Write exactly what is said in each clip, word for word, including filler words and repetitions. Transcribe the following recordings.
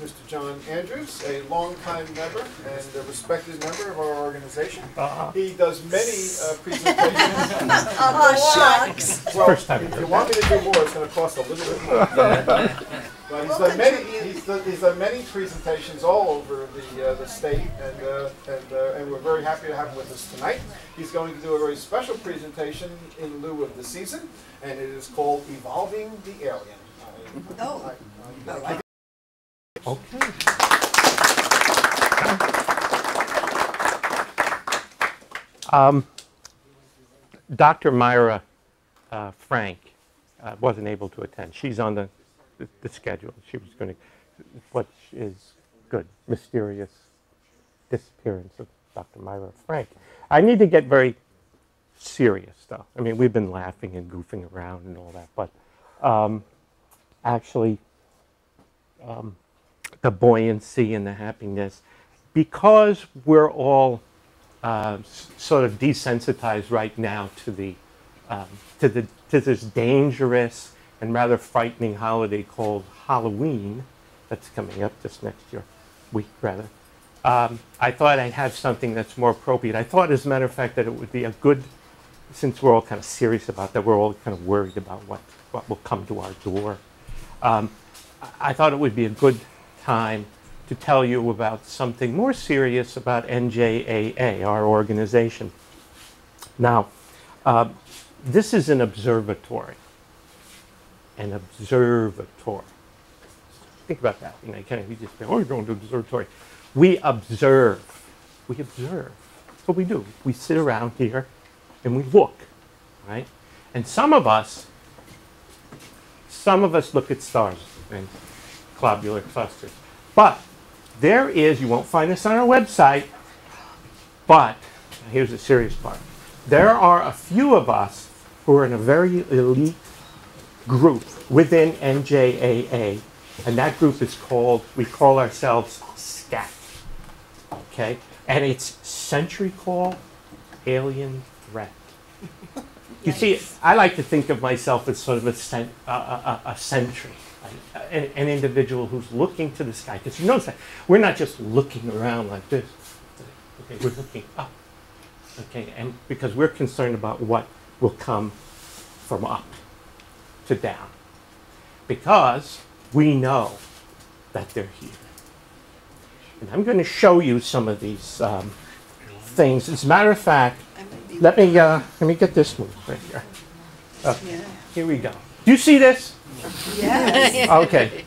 Mister John Andrews, a longtime member and a respected member of our organization. Uh-huh. He does many uh, presentations. Oh, shucks. Well, first time if you want me to do more, it's going to cost a little bit more. But he's done many. He's done, he's done many presentations all over the uh, the state, and uh, and uh, and we're very happy to have him with us tonight. He's going to do a very special presentation in lieu of the season, and it is called "Evolving the Alien." I, oh. I, I, I, I, Okay. Um, Doctor Myra uh, Frank uh, wasn't able to attend. She's on the, the, the schedule. She was going to, what is good, mysterious disappearance of Doctor Myra Frank. I need to get very serious though. I mean, we've been laughing and goofing around and all that, but um, actually um, the buoyancy and the happiness, because we're all uh, sort of desensitized right now to the um, to the to this dangerous and rather frightening holiday called Halloween that's coming up this next year week rather. Um, I thought I'd have something that's more appropriate. I thought, as a matter of fact, that it would be a good, since we're all kind of serious about that, we're all kind of worried about what what will come to our door. Um, I thought it would be a good time to tell you about something more serious about N J A A, our organization. Now, uh, this is an observatory. An observatory. Think about that. You know, you kind of you just say, "Oh, you're going to an observatory." We observe. We observe. That's what we do. We sit around here and we look, right? And some of us, some of us look at stars and globular clusters. But there is, you won't find this on our website, but here's the serious part. There are a few of us who are in a very elite group within N J A A, and that group is called, we call ourselves SCAT, okay? And it's Sentry Call Alien Threat. You see, I like to think of myself as sort of a, sen uh, a, a sentry. An, an individual who's looking to the sky, because you notice that we're not just looking around like this. Okay, we're looking up. Okay, and because we're concerned about what will come from up to down, because we know that they're here. And I'm going to show you some of these um, things. As a matter of fact, let me uh, let me get this moved right here. Okay, here we go. Do you see this? Yes. Okay.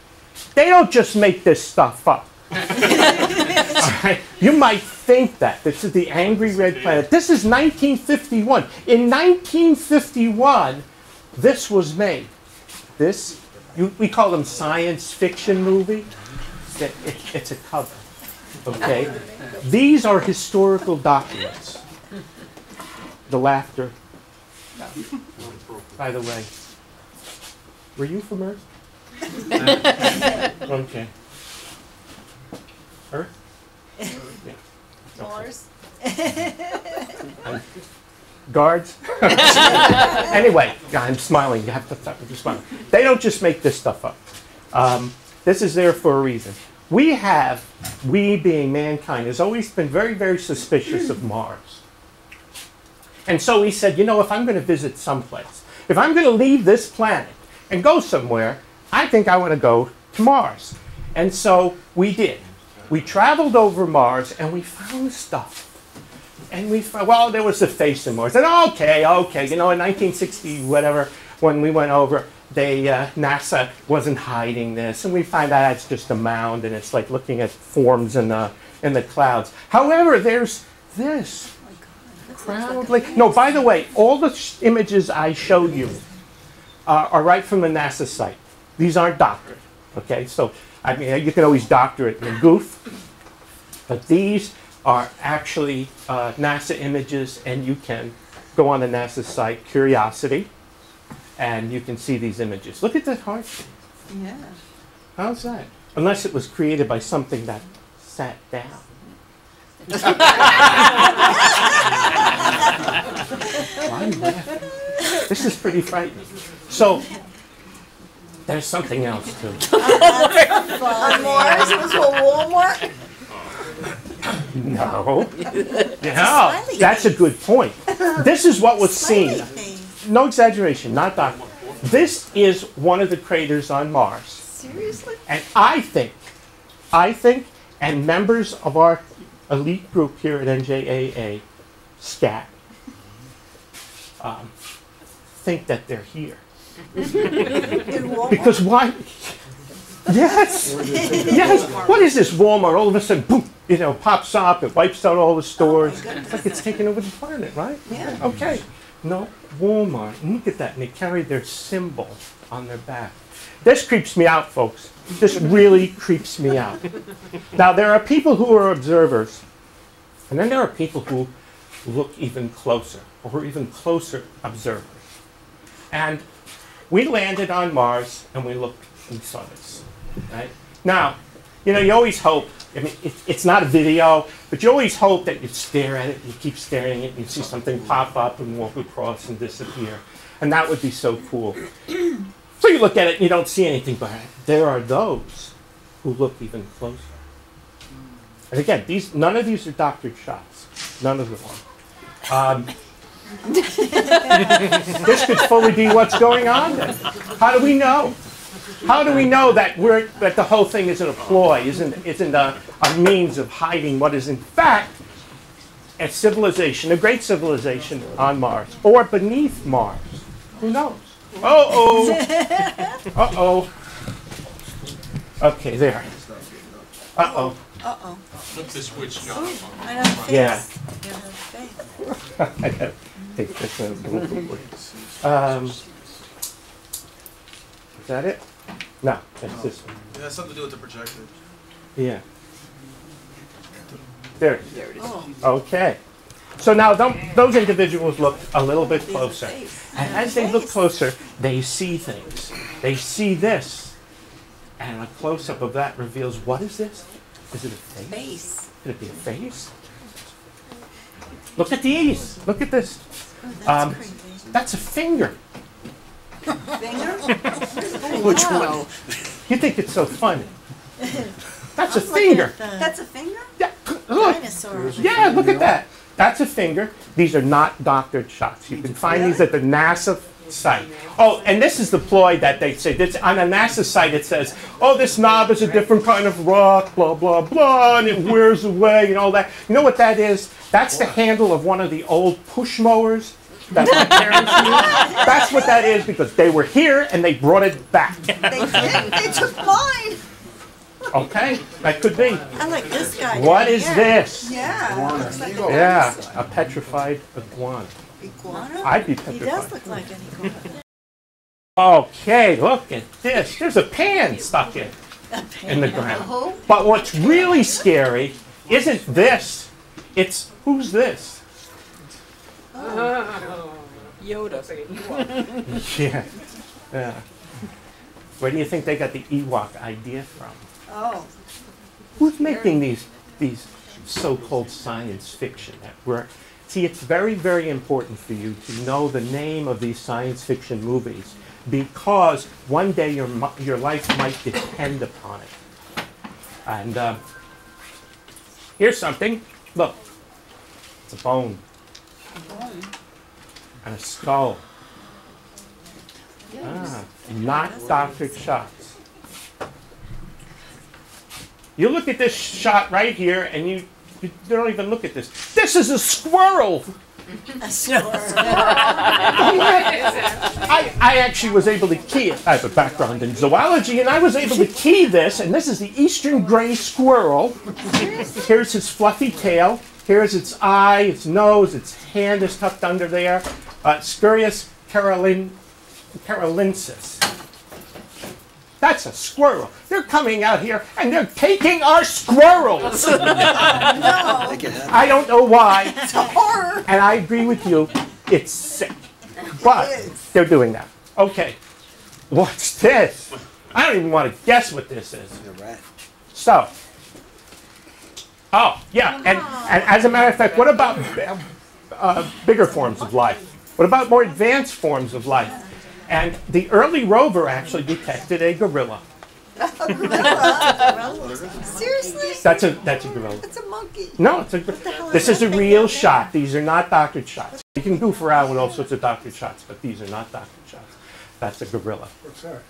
They don't just make this stuff up. All right? You might think that. This is the Angry Red Planet. This is nineteen fifty-one. In nineteen fifty-one, this was made. This, you, we call them science fiction movie. It, it, it's a cover. Okay? These are historical documents. The laughter. By the way. Were you from Earth? Okay. Earth? Yeah. Okay. Mars. Um, guards? Anyway, I'm smiling. You have to stop smiling. They don't just make this stuff up. Um, this is there for a reason. We have, we being mankind, has always been very, very suspicious of Mars. And so we said, you know, if I'm going to visit someplace, if I'm going to leave this planet, and go somewhere, I think I want to go to Mars. And so we did. We traveled over Mars and we found stuff. And we found, well, there was a face in Mars. And okay, okay, you know, in nineteen sixty, whatever, when we went over, they, uh, NASA wasn't hiding this. And we find out it's just a mound and it's like looking at forms in the, in the clouds. However, there's this. Oh my God, this crowd. Like like, no, by the way, all the sh images I showed you Uh, are right from the NASA site. These aren't doctored, okay? So, I mean, you can always doctor it and goof, but these are actually uh, NASA images, and you can go on the NASA site, Curiosity, and you can see these images. Look at that heart. Yeah. How's that? Unless it was created by something that sat down. Why are you laughing? This is pretty frightening. So There's something else, too. On Mars? Was it Walmart? No. Yeah. That's a good point. This is what was seen. No exaggeration, not doctor. This is one of the craters on Mars. Seriously? And I think, I think, and members of our elite group here at N J A A, SCAT, um, think that they're here. Because why? Yes, yes. What is this Walmart? All of a sudden, boom! You know, pops up. It wipes out all the stores. Oh, it's like it's taking over the planet, right? Yeah. Okay. No, Walmart. Look at that. And they carry their symbol on their back. This creeps me out, folks. This really creeps me out. Now, there are people who are observers, and then there are people who look even closer, or even closer observers. And we landed on Mars, and we looked and saw this. Right? Now, you know, you always hope, I mean, it, it's not a video, but you always hope that you stare at it, you keep staring at it, and you see something pop up and walk across and disappear. And that would be so cool. So you look at it, and you don't see anything, but there are those who look even closer. And again, these, none of these are doctored shots. None of them are. Um, this could fully be what's going on then. How do we know? How do we know that we're that the whole thing isn't a ploy, isn't isn't a, a means of hiding what is in fact a civilization, a great civilization on Mars or beneath Mars? Who knows? Uh oh. Uh oh. Okay, there. Uh oh. Uh oh. Flip the switch, John. Yeah. I gotta take this a little bit. Um, is that it? No, that's no. This one. It has something to do with the projector. Yeah. There it is. There it is. Oh. Okay. So now th those individuals look a little bit closer. And as they look closer, they see things. They see this. And a close-up of that reveals, what is this? Is it a face? Face. Could it be a face? Look at these. Look at this. Oh, that's, um, that's a finger. Finger? Which one? You think it's so funny? That's a finger. That's a finger? Yeah. Look. Dinosaur. Yeah, look at that. That's a finger. These are not doctored shots. You can find these at the NASA site. Oh, and this is the ploy that they say. This, on a NASA site it says, oh, this knob is a different kind of rock, blah, blah, blah, and it wears away and all that. You know what that is? That's the handle of one of the old push mowers that my parents used. That's what that is because they were here and they brought it back. They did. They took mine. Okay, that could be. I like this guy. What is yeah. this? Yeah. Looks like a yeah, a petrified iguana. Iguana? I'd be petrified. He does look like an iguana. Okay, look at this. There's a pan stuck in, in the ground. But what's really scary isn't this. It's, who's this? Oh. Yoda. Yeah. Yeah. Where do you think they got the Ewok idea from? Oh. Who's making these, these so-called science fiction that we're... See, it's very, very important for you to know the name of these science fiction movies because one day your, your life might depend upon it. And uh, here's something. Look, it's a bone. A bone? And a skull. Yes. Ah, not doctored shots. You look at this shot right here, and you, you don't even look at this. This is a squirrel! A squirrel. I, I actually was able to key it. I have a background in zoology, and I was able to key this, and this is the eastern gray squirrel. Here's his fluffy tail. Here's its eye, its nose, its hand is tucked under there. Uh, Sciurus carolinensis. That's a squirrel. They're coming out here, and they're taking our squirrels. No. I don't know why. It's a horror. And I agree with you. It's sick. But they're doing that. Okay. What's this? I don't even want to guess what this is. You're right. So. Oh, yeah. And, and as a matter of fact, what about uh, bigger forms of life? What about more advanced forms of life? And the early rover actually detected a gorilla. A gorilla? Seriously? That's a that's a gorilla. It's a monkey. No, it's a. What the hell this is, is a real shot. These are not doctored shots. You can goof around with all sorts of doctored shots, but these are not doctored shots. That's a gorilla. Sure.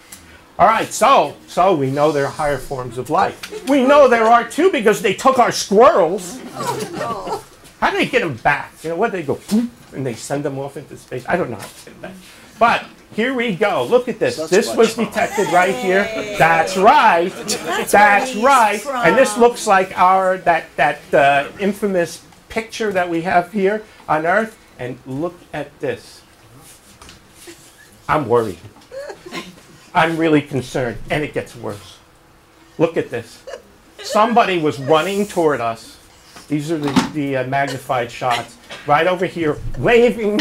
All right, so so we know there are higher forms of life. We know there are too because they took our squirrels. Oh, no. How do they get them back? You know what? They go boom, and they send them off into space. I don't know how to get back. But here we go. Look at this. That's this was detected fun. right here. That's right. That's, That's right. From. And this looks like our that that uh, infamous picture that we have here on Earth. And look at this. I'm worried. I'm really concerned. And it gets worse. Look at this. Somebody was running toward us. These are the, the uh, magnified shots. Right over here, waving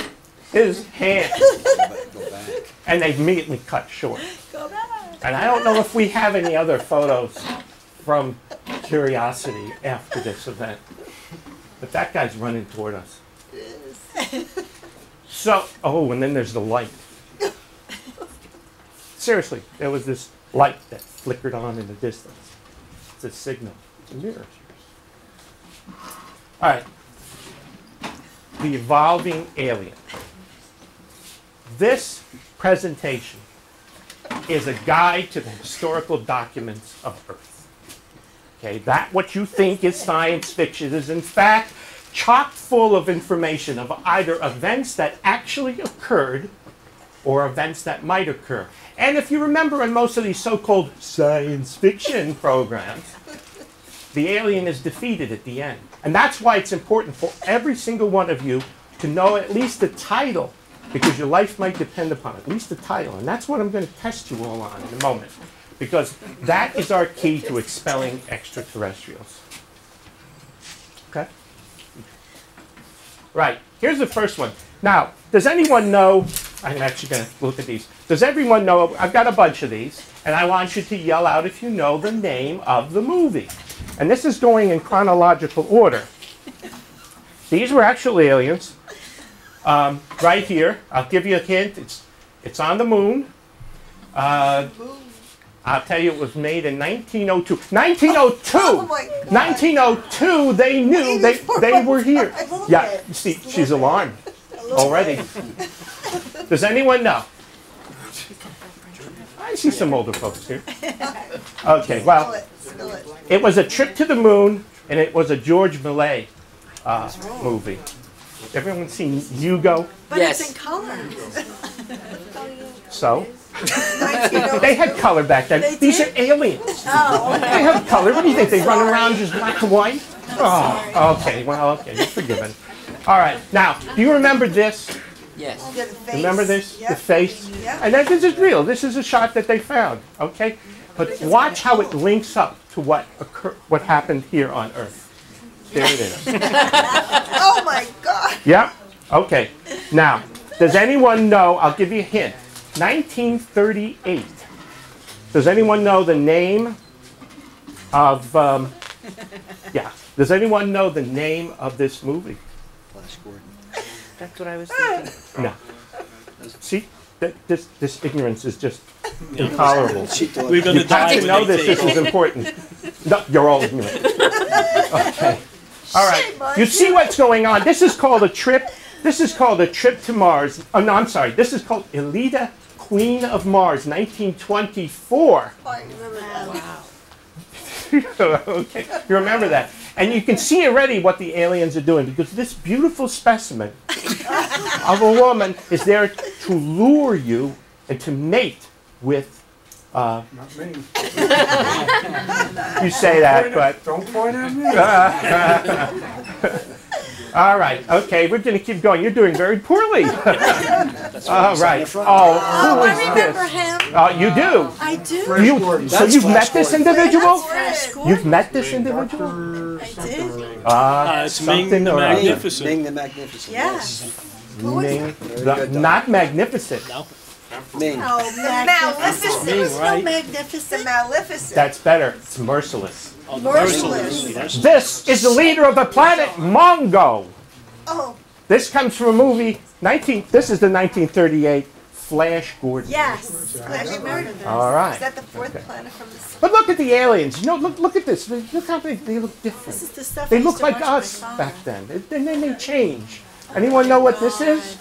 his hand. And they immediately cut short. Go back. And I don't know if we have any other photos from Curiosity after this event. But that guy's running toward us. So, oh, and then there's the light. Seriously, there was this light that flickered on in the distance. It's a signal. It's a mirror. All right, The Evolving Alien. This presentation is a guide to the historical documents of Earth. Okay, that what you think is science fiction is in fact chock full of information of either events that actually occurred or events that might occur. And if you remember in most of these so-called science fiction programs, the alien is defeated at the end. And that's why it's important for every single one of you to know at least the title, because your life might depend upon it, at least the title. And that's what I'm going to test you all on in a moment, because that is our key to expelling extraterrestrials. Okay? Right. Here's the first one. Now, does anyone know, I'm actually going to look at these. Does everyone know, I've got a bunch of these, and I want you to yell out if you know the name of the movie. And this is going in chronological order. These were actual aliens. Um, right here, I'll give you a hint. It's, it's on the moon. Uh, I'll tell you it was made in nineteen oh two. nineteen oh two! Oh, oh my God. nineteen oh two, they knew they, they were here. Yeah, see, she's alarmed already. Does anyone know? I see some older folks here. Okay, well, it was A Trip to the Moon, and it was a George Millay uh, movie. Everyone seen Hugo? But yes. It's in color. So? They had color back then. These are aliens. Oh. They have color. What do you think? They run around just black and white? Oh, okay. Well, okay. You're forgiven. All right. Now, do you remember this? Yes. Yeah, the face. Remember this? Yep. The face? Yep. And that, this is real. This is a shot that they found. Okay? But watch how it links up to what occur what happened here on Earth. There it is. Oh my God. Yep. Okay. Now, does anyone know, I'll give you a hint. nineteen thirty-eight. Does anyone know the name of, um, yeah. Does anyone know the name of this movie? Flash Gordon. That's what I was thinking. No. See, th this, this ignorance is just intolerable. We're gonna you have to know this. This is important. No, you're all ignorant. Okay. All right. You see what's going on. This is called a trip. This is called A Trip to Mars. Oh, no, I'm sorry. This is called Aelita, Queen of Mars, nineteen twenty-four. Oh, I remember that. Wow. Okay. You remember that. And you can see already what the aliens are doing, because this beautiful specimen of a woman is there to lure you and to mate with. Uh, Not me. You say that, but. Don't point at me. Uh, all right. Okay. We're going to keep going. You're doing very poorly. All right. Oh, oh, who is I remember this? Him. Uh, you do. I do. You, so you've met this individual? You've met this individual? I did. Uh, it's Ming the Magnificent. Ming the Magnificent. Yes. Ming the, not magnificent. No. Ming. Oh, Maleficent. Ming, right? No, Magnificent. Maleficent. That's better. It's merciless. Oh, merciless. Merciless. This is the leader of the planet, Mongo. Oh. This comes from a movie. nineteen. This is the nineteen thirty-eight Flash Gordon. Yes, Flash Gordon. All right. Is that the fourth okay. planet from the sun? But look at the aliens. You know, look, look at this. Look how they, they look different. This is the stuff they look like us back then. And then they change. Anyone know what this is?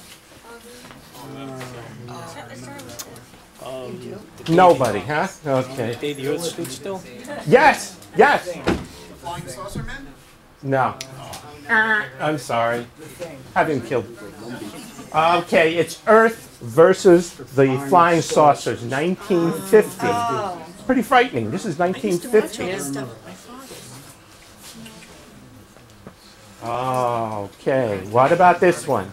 Um, Nobody, huh? Okay. The Day the Earth Stood Still? Yes, yes. The Flying Saucer Men? No. Uh, I'm sorry. Have him killed. Okay, it's Earth versus the Flying Saucers, nineteen fifty. Oh. It's pretty frightening. This is nineteen fifty. Oh, okay. What about this one?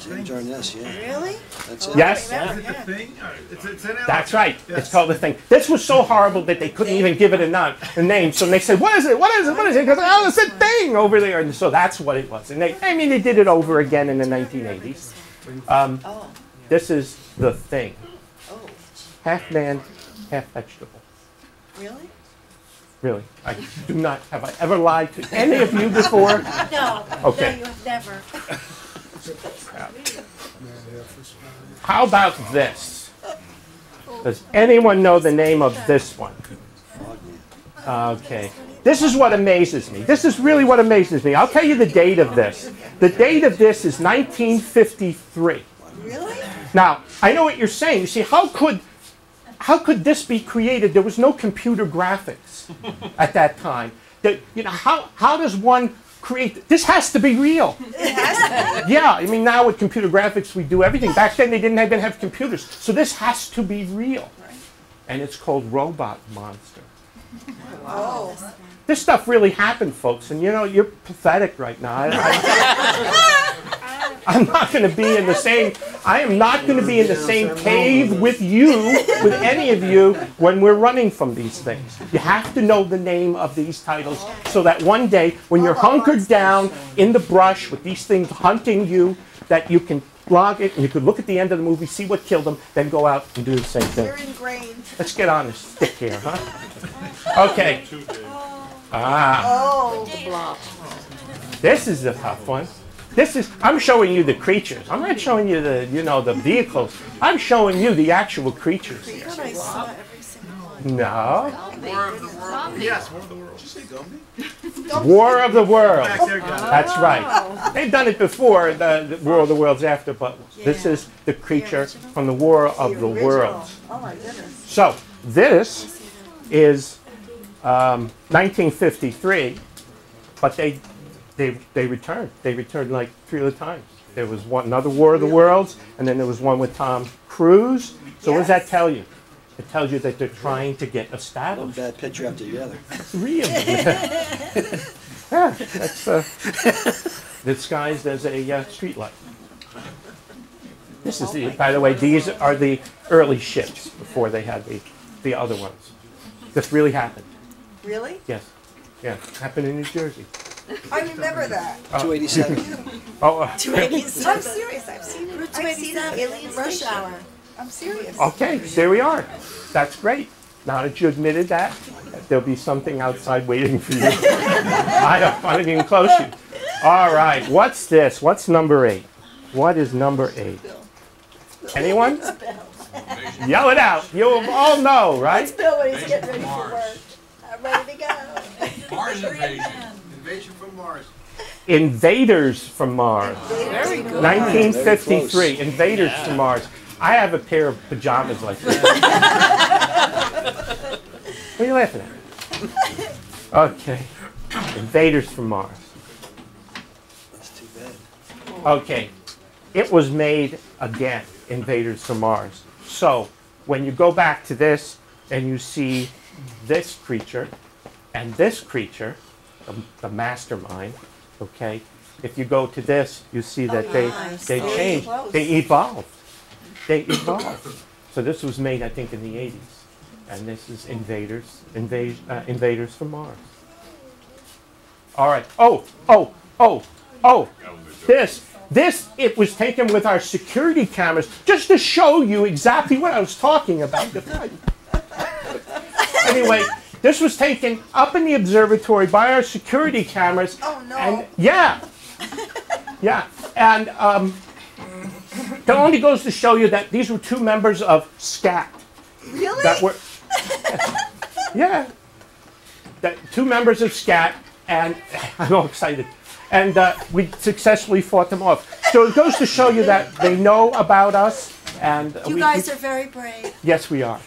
James Arness, yeah. Really? That's it. Yes. Is it The Thing? It's, it's an That's right. Yes. It's called The Thing. This was so horrible that they couldn't even give it a, non a name. So they said, what is it? What is it? What is it? Because oh, it's a thing over there. And so that's what it was. And they, I mean, they did it over again in the nineteen eighties. Um, this is The Thing. Half man, half vegetable. Really? Really, I do not. Have I ever lied to any of you before? No. Okay. No, you have never. How about this? Does anyone know the name of this one? Okay. This is what amazes me. This is really what amazes me. I'll tell you the date of this. The date of this is nineteen fifty-three. Really? Now, I know what you're saying. You see, how could, how could this be created? There was no computer graphics at that time. That, you know, how, how does one create, this has to be real. It has to be. Yeah, I mean, now with computer graphics, we do everything. Back then, they didn't even have computers. So this has to be real. Right. And it's called Robot Monster. Wow. This stuff really happened, folks. And, you know, you're pathetic right now. I, I, I'm not going to be in the same, I am not going to be in the same cave with you, with any of you, when we're running from these things. You have to know the name of these titles so that one day, when you're hunkered down in the brush with these things hunting you, that you can log it and you can look at the end of the movie, see what killed them, then go out and do the same thing. You're ingrained. Let's get on this stick here, huh? Okay. Ah. Oh. This is a tough one. This is, I'm showing you the creatures. I'm not showing you the, you know, the vehicles. I'm showing you the actual creatures. No. War of the Worlds. Yes, War of the Worlds. Did you say Gumby? War of the Worlds. That's right. They've done it before, the, the War of the Worlds after, but this is the creature from the War of the Worlds. Oh my goodness. So, this is Um, nineteen fifty-three, but they, they, they returned. They returned like three other times. There was one, another War of the Worlds, and then there was one with Tom Cruise. So yes. What does that tell you? It tells you that they're trying to get established. One bad picture after the other. Three of them. Yeah, that's uh, disguised as a uh, streetlight. This is the. By the way, these are the early ships before they had the, the other ones. This really happened. Really? Yes. Yeah. Happened in New Jersey. I remember that. Oh. two eighty-seven. Oh. Uh. two eighty-seven. I'm serious. I've seen Route two eighty-seven. Alien Rush Hour. I'm serious. Okay. There we are. That's great. Now that you admitted that, there'll be something outside waiting for you. I don't want to even close you. All right. What's this? What's number eight? What is number eight? Anyone? Yell it out. You all know, right? That's Bill when he's getting ready for work. I'm ready to go. Mars Invasion. Invasion from Mars. Invaders from Mars. There we go. nineteen fifty-three. Invaders yeah. from Mars. I have a pair of pajamas like this. What are you laughing at? Okay. Invaders from Mars. That's too bad. Okay. It was made again. Invaders from Mars. So, when you go back to this and you see this creature and this creature, the, the mastermind, okay, if you go to this, you see that oh, they, nice. they oh, changed, close. they evolved. They evolved. So this was made, I think, in the eighties. And this is Invaders, invade, uh, Invaders from Mars. All right. Oh, oh, oh, oh, this. This, it was taken with our security cameras just to show you exactly what I was talking about. Anyway, this was taken up in the observatory by our security cameras. Oh, no. And, yeah. Yeah. And um, That only goes to show you that these were two members of SCAT. Really? That were, yeah. That two members of SCAT, and I'm all excited. And uh, we successfully fought them off. So it goes to show you that they know about us. And you we, guys we, are very brave. Yes, we are.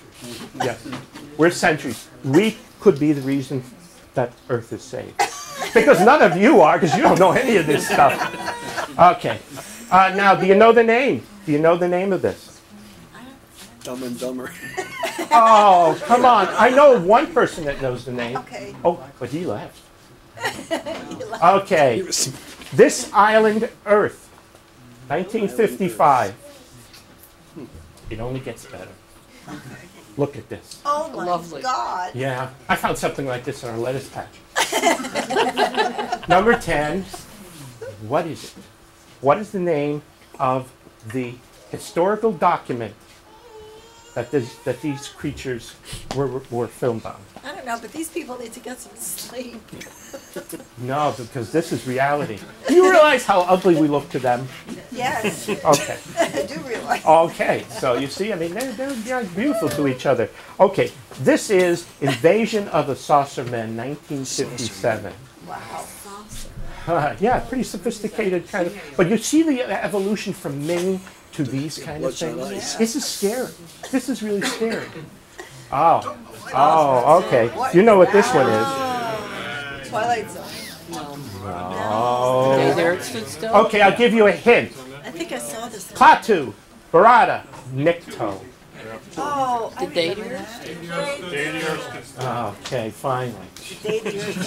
Yes. We're sentries. We could be the reason that Earth is saved. Because none of you are, because you don't know any of this stuff. Okay. Uh, now, do you know the name? Do you know the name of this? Dumb and Dumber. Oh, come on. I know one person that knows the name. Okay. Oh, but he left. Okay. This Island, Earth, nineteen fifty-five. It only gets better. Look at this. Oh my Lovely. God. Yeah. I found something like this in our lettuce patch. Number ten. What is it? What is the name of the historical document that, this, that these creatures were, were, were filmed on? I don't know, but these people need to get some sleep. No, because this is reality. Do you realize how ugly we look to them? Yes. Okay. I do realize. Okay, so you see, I mean, they're, they're, they're beautiful to each other. Okay, this is Invasion of the Saucer Men, nineteen fifty-seven. Wow. Uh, yeah, pretty sophisticated kind of. But you see the evolution from Ming to these kind of things. This is scary. This is really scary. Oh. Oh, okay. You know what this one is. Twilight Zone. No. Oh. The Day the Earth Stood Still? Okay, I'll give you a hint. I think I saw this. Klaatu barada nikto. Oh, the Day the Earth Stood Still. Okay, finally. The Day the Earth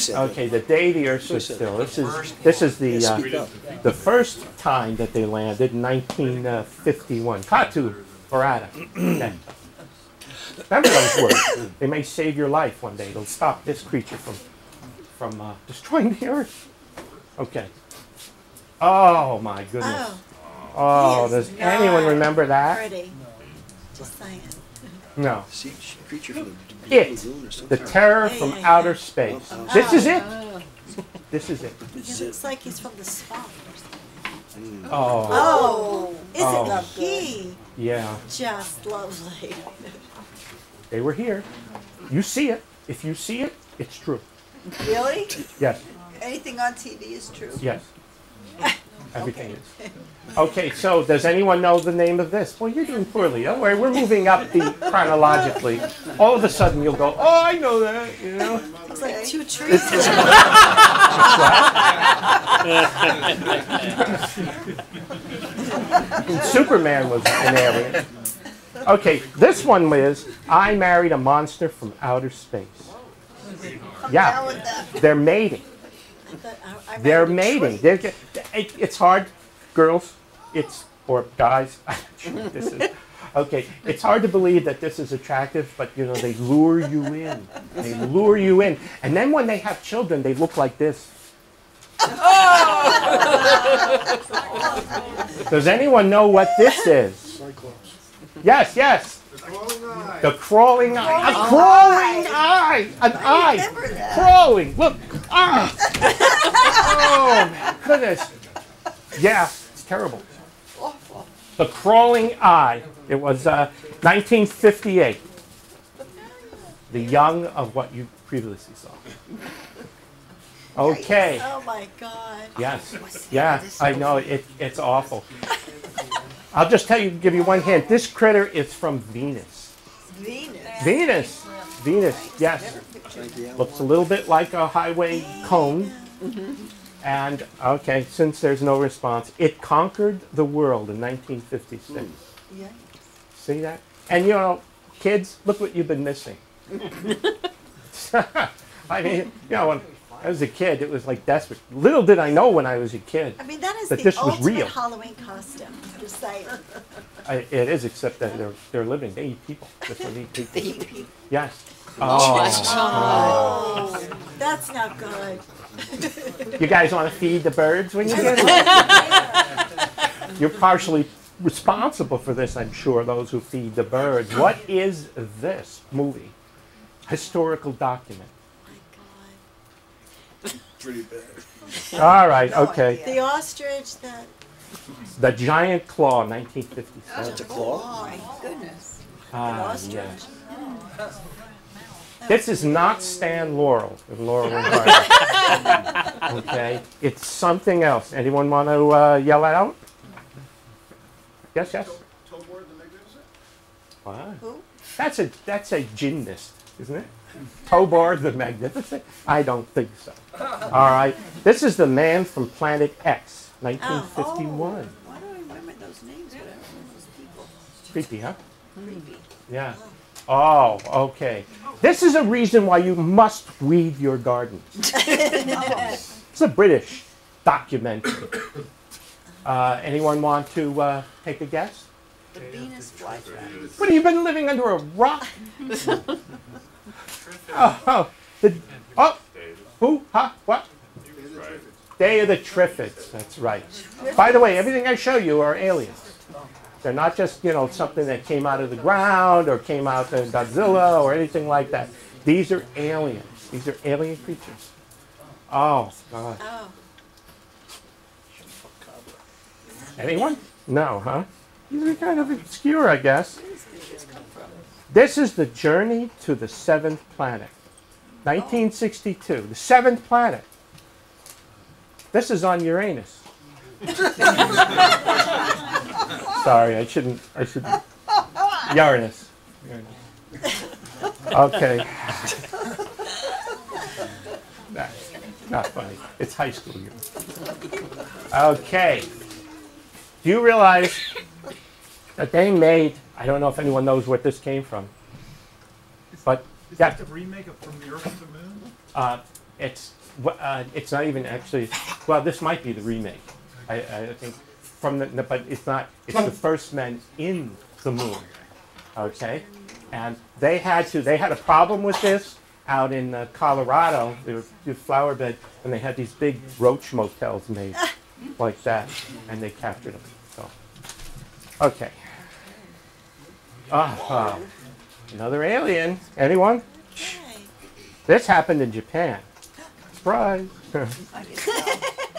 Stood Still. Okay, The Day the Earth Stood Still. This is this is the uh, the first time that they landed in nineteen fifty-one. Klaatu barada nikto. Remember those words. They may save your life one day. It'll stop this creature from from uh, destroying the Earth. Okay. Oh my goodness. Oh, oh does anyone remember that? Pretty. Just saying. No. It. The Terror from Outer Space. Oh. This is it. This is it. It looks like he's from the spot or something. Mm. Oh. Oh. Isn't he? Yeah. Just lovely. They were here. You see it. If you see it, it's true. Really? Yes. Anything on T V is true? Yes. Everything okay. is. Okay, so does anyone know the name of this? Well, you're doing poorly. Don't worry, we're moving up the chronologically. All of a sudden you'll go, oh, I know that, you know. It's like two trees. Superman was an alien. Okay, this one is I Married a Monster from Outer Space. Yeah, they're mating. They're mating. They're, it, it's hard, girls, it's or guys. This is, okay, it's hard to believe that this is attractive, but you know they lure you in. They lure you in, and then when they have children, they look like this. Oh! Does anyone know what this is? Yes, yes. The Crawling Eye. The Crawling Eye. A Crawling Eye. An eye. Crawling. Look. Ah. Oh, my goodness. Yeah, it's terrible. Awful. The Crawling Eye. It was uh, nineteen fifty-eight. The young of what you previously saw. Okay. Oh, my God. Yes. Yeah, I know. It, it's awful. I'll just tell you, give you one hint. This critter is from Venus. Venus. Venus. Venus. Yes. Looks a little bit like a highway cone. And okay, since there's no response, It Conquered the World in nineteen fifty-six. Yeah. See that? And you know, kids, look what you've been missing. I mean, you know. When, I was a kid, it was like desperate. Little did I know when I was a kid I mean, that, is that the this was real. Halloween costume, you're saying. I, it is, except that they're they're living. They eat people. That's what they eat people. They eat people. Yes. Oh. Oh. Oh. That's not good. You guys want to feed the birds when you get them? You're partially responsible for this, I'm sure, those who feed the birds. What is this movie? Historical document. Pretty bad. All right, no okay. Idea. The ostrich that The Giant Claw, nineteen fifty-seven. That's a claw? Oh, my goodness. Ah, yes. This is not Stan Laurel of Laurel and Hardy. Okay? It's something else. Anyone want to uh, yell it out? Yes, yes? Tobor the Magnificent? Wow. Who? That's a, that's a gymnast, isn't it? Tobor the Magnificent? I don't think so. All right. This is the man from Planet X, nineteen fifty-one. Oh, why do I remember those names? I don't remember those people. Creepy, huh? Creepy. Yeah. Oh, okay. This is a reason why you must weed your garden. It's a British documentary. Uh, anyone want to uh, take a guess? The Venus flytrap. What, have you been living under a rock? Oh, oh, the, oh, who, huh, what? Day of the Triffids, that's right. By the way, everything I show you are aliens. They're not just, you know, something that came out of the ground or came out of Godzilla or anything like that. These are aliens. These are alien creatures. Oh, God. Anyone? No, huh? These are kind of obscure, I guess. This is The Journey to the Seventh Planet, nineteen sixty-two. The Seventh Planet. This is on Uranus. Sorry, I shouldn't, I shouldn't. Uranus. Okay. That's not funny. It's high school year. Okay. Do you realize that they made, I don't know if anyone knows where this came from, but is that the remake of From the Earth to the Moon? Uh, it's uh, it's not even actually. Well, this might be the remake. I, I think from the, but it's not. It's the first men in the moon. Okay, and they had to. They had a problem with this out in uh, Colorado. They were doing flower bed, and they had these big roach motels made like that, and they captured them. So, okay. Oh, wow. Another alien. Anyone? Okay. This happened in Japan. Surprise.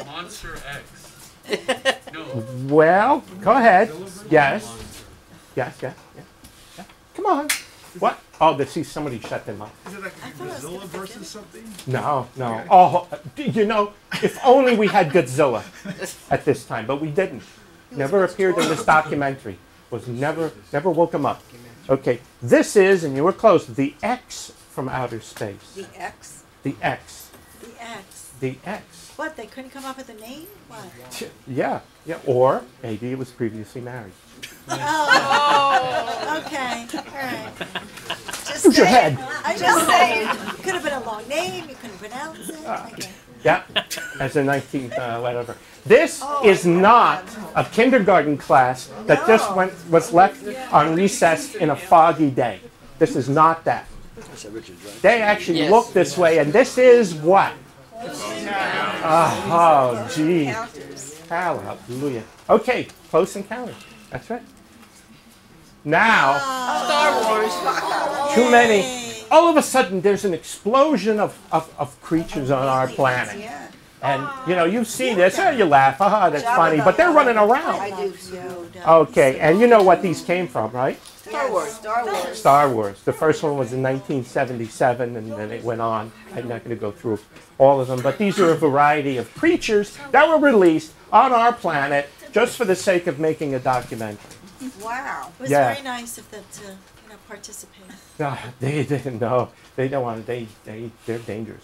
Monster X. No. Well, go ahead. Yes. Yes, yes, yes. yes. Come on. What? Oh, they see somebody shut them up. Is it like Godzilla versus something? No, no. Oh, you know, if only we had Godzilla at this time, but we didn't. Never appeared in this documentary. Was never, never woke him up. Okay, this is, and you were close, The X from Outer Space. The X? The X. The X. The X. What, they couldn't come up with a name? What? Yeah, yeah, or maybe it was previously married. Oh, okay, all right. Just Put your head. I just say it could have been a long name, you couldn't pronounce it. Uh, okay. Yeah, as a nineteenth, uh, whatever. This oh, is not a kindergarten class that no. just went, was left on recess in a foggy day. This is not that. They actually yes. look this way, and this is what? Oh, oh gee. Hallelujah. Okay, Close Encounters. That's right. Now, Star Wars. Too many. All of a sudden, there's an explosion of, of, of creatures on our planet. And, you know, you see this, oh, you laugh, haha, that's funny, but they're running around. Okay, and you know what these came from, right? Star Wars. Star Wars. Star Wars. The first one was in nineteen seventy-seven, and then it went on. I'm not going to go through all of them, but these are a variety of creatures that were released on our planet just for the sake of making a documentary. Wow. It was yeah. very nice of them to, you know, participate. No, they didn't know. They don't want to. They, they, they're dangerous.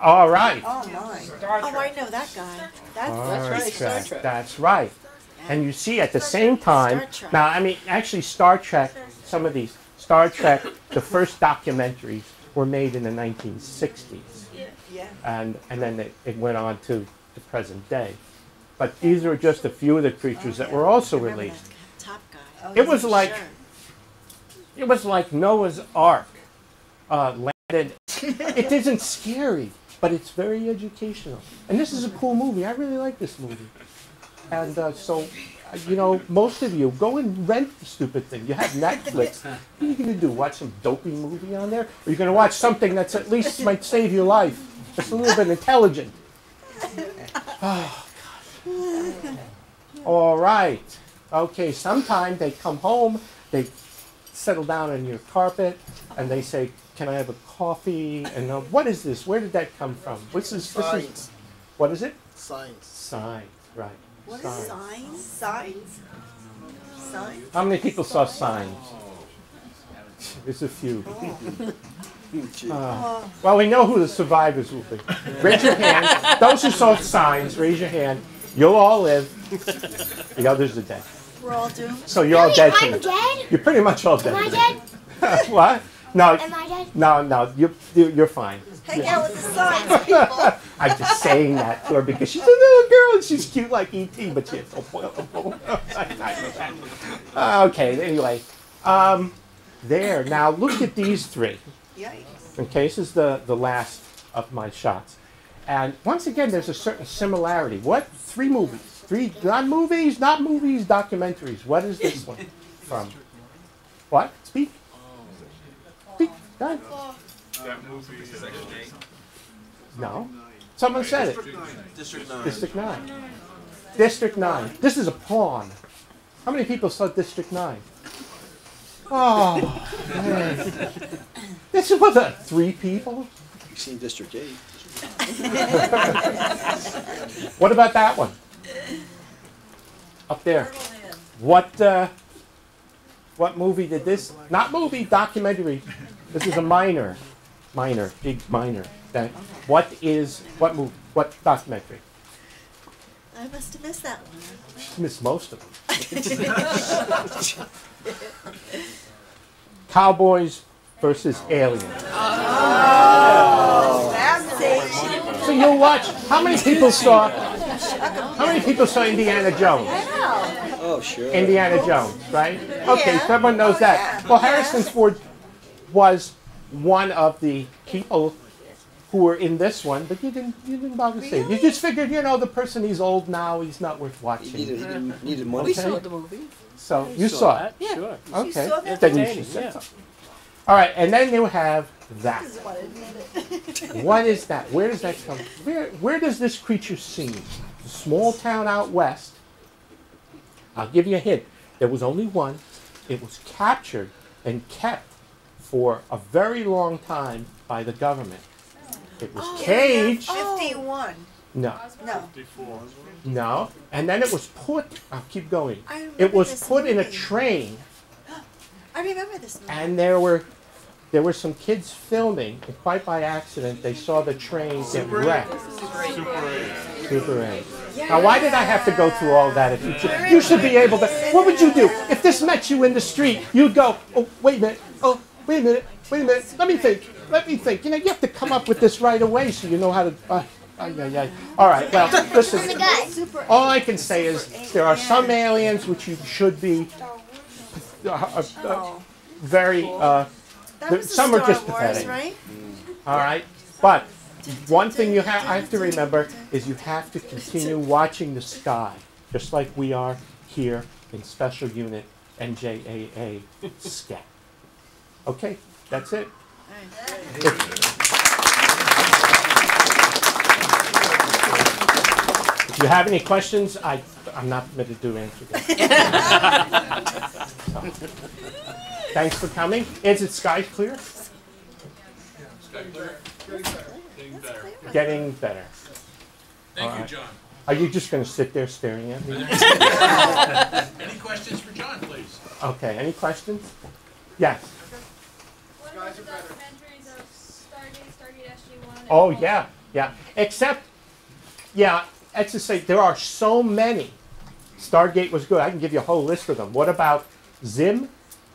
All right. Oh, my. Oh, I know that guy. That's, that's right. Star Trek. That's right. And you see at the same time, now, I mean, actually Star Trek, some of these, Star Trek, the first documentaries were made in the nineteen sixties. Yeah. Yeah. And, and then it, it went on to the present day. But these are just a few of the creatures oh, yeah. that were also released. Top guy. Oh, it was like, sure. it was like Noah's Ark uh, landed. It isn't scary, but it's very educational. And this is a cool movie. I really like this movie. And uh, so, uh, you know, most of you, go and rent the stupid thing. You have Netflix. What are you going to do? Watch some dopey movie on there? Or you're going to watch something that's at least might save your life. Just a little bit intelligent. Oh, gosh. All right. Okay, sometimes they come home, they settle down on your carpet, and they say, can I have a coffee? And uh, what is this? Where did that come from? Which is, Signs. This is, what is it? Signs. Signs, right. What signs. is signs? Signs? Signs? How many people signs? saw signs? It's a few. Oh. Uh, well, we know who the survivors will be. Raise your hand. Those who saw signs, raise your hand. You'll all live. The others are dead. We're all doomed. So you're really, all dead tonight. I'm dead? You're pretty much all dead. Am I dead? What? No. Am I dead? No, no. You're, you're fine. Hang out with the signs, people. I'm just saying that to her because she's a little girl and she's cute like E T, but she has a Okay, anyway. Um, there. Now look at these three. Yikes. Okay, this is the, the last of my shots. And once again, there's a certain similarity. What? Three movies. Three not movies, not movies, documentaries. What is this one from? What? Speak. Speak. That movie is Section eight. No. Someone said it. District Nine. District Nine. District Nine. This is a pawn. How many people saw District Nine? Oh, man. This is what, the three people? You've seen District eight. What about that one? Up there. What uh, what movie did this? Not movie, documentary. This is a minor. Minor, big minor. That, what is, what movie, what documentary? I must have missed that one. Missed most of them. Cowboys versus Aliens. Oh, that's, so you watch. How many people saw? How many people saw Indiana Jones? Oh, sure. Indiana Jones, right? Okay, yeah. Someone knows oh, that. Yeah. Well, Harrison Ford was one of the people who were in this one, but you didn't, you didn't bother really? saying. You just figured, you know, the person, he's old now, he's not worth watching. He needed, he needed money. We saw the movie. So you saw, saw it. Yeah. Sure. Okay. You saw that. Then you should, yeah. All right, and then you have that. What is that? Where does that come from? Where, where does this creature seem? A small town out west. I'll give you a hint. There was only one. It was captured and kept for a very long time by the government. It was oh, caged. fifty-one. No. No. No. And then it was put, I'll keep going. It was put movie. in a train. I remember this movie. And there were, there were some kids filming, and quite by accident, they saw the train get wrecked. Super eight. Super eight. Yeah. Now, why did I have to go through all that? If you, should, you should be able to. What would you do if this met you in the street? You'd go, oh, wait a minute. Oh, wait a minute. Wait a minute. Let me think. Let me think. You know, you have to come up with this right away so you know how to. Uh, uh, yeah, yeah. All right. Well, listen. All I can say is there are some aliens which you should be. Uh, uh, oh, very, uh, th some are just pathetic. Right? Mm. All right, but one thing you ha I have to remember is you have to continue watching the sky, just like we are here in Special Unit N J A A SCAT. Okay, that's it. If you have any questions, I, I'm not permitted to answer them. So, thanks for coming. Is it sky clear? Sky clear. Getting better. Getting better. Thank you, John. Are you just going to sit there staring at me? Any questions for John, please? Okay, any questions? Yes. What about the documentaries of Stargate, Stargate S G one? Oh, yeah, yeah. Except, yeah, let's just say there are so many. Stargate was good. I can give you a whole list of them. What about Zim? Do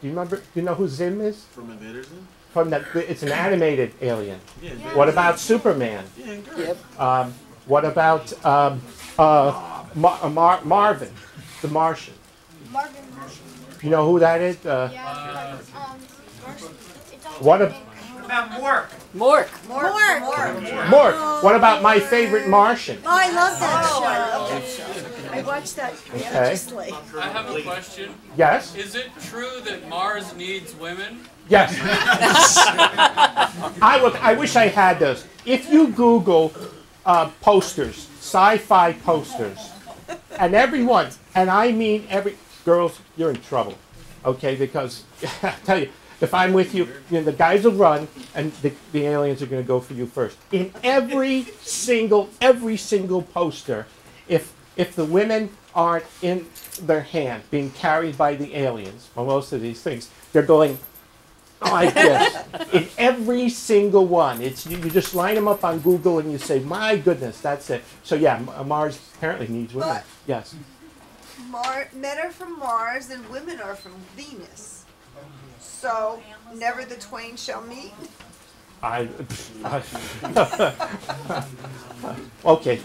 you remember? Do you know who Zim is? From Invaders. From that, it's an animated alien. Yeah, yeah. What about Superman? Yeah, yep. Um, what about um, uh, Mar Mar Marvin, the Martian? Marvin. You know who that is? Uh, yeah. Uh, what about Mork? Mork. Mork. Mork. Mork. What about My Favorite Martian? Oh, I love that show. Oh, I love that show. I watched that religiously. Okay. I have a question. Yes? Is it true that Mars needs women? Yes. I, would, I wish I had those. If you Google uh, posters, sci-fi posters, and everyone, and I mean every, girls, you're in trouble, okay? Because I tell you, if I'm with you, you know, the guys will run, and the, the aliens are going to go for you first. In every single, every single poster, if if the women aren't in their hand being carried by the aliens, on most of these things, they're going like this. In every single one, it's you, you just line them up on Google and you say, "My goodness, that's it." So yeah, Mars apparently needs women. But yes, Mar men are from Mars and women are from Venus. So, never the twain shall meet? I... I okay.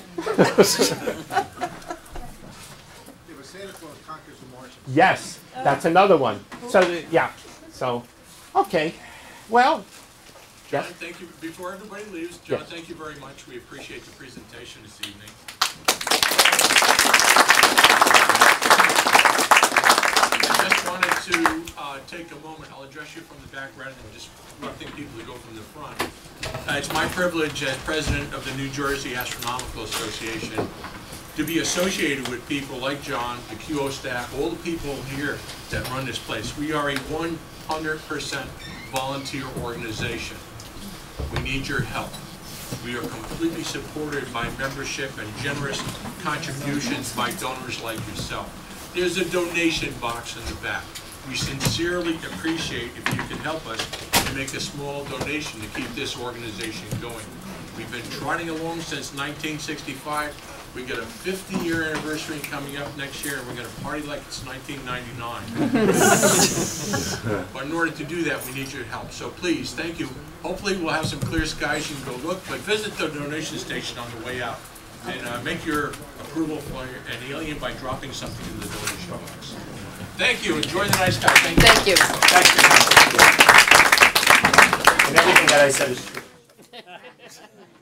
Yes, that's another one. So, yeah. So, okay. Well... John, yes. Thank you. Before everybody leaves, John, yes. Thank you very much. We appreciate the presentation this evening. To uh, take a moment, I'll address you from the back rather than just disrupting people who go from the front. Uh, it's my privilege as president of the New Jersey Astronomical Association to be associated with people like John, the Q O staff, all the people here that run this place. We are a one hundred percent volunteer organization. We need your help. We are completely supported by membership and generous contributions by donors like yourself. There's a donation box in the back. We sincerely appreciate if you can help us to make a small donation to keep this organization going. We've been trotting along since nineteen sixty-five. We got a fifty year anniversary coming up next year, and we're going to party like it's nineteen ninety-nine. But in order to do that, we need your help. So please, thank you. Hopefully we'll have some clear skies. You can go look, but visit the donation station on the way out. And uh, make your approval for an alien by dropping something in the donation box. Thank you. Enjoy the nice guy. Thank you. Thank you. Thank you. And everything that I said is true.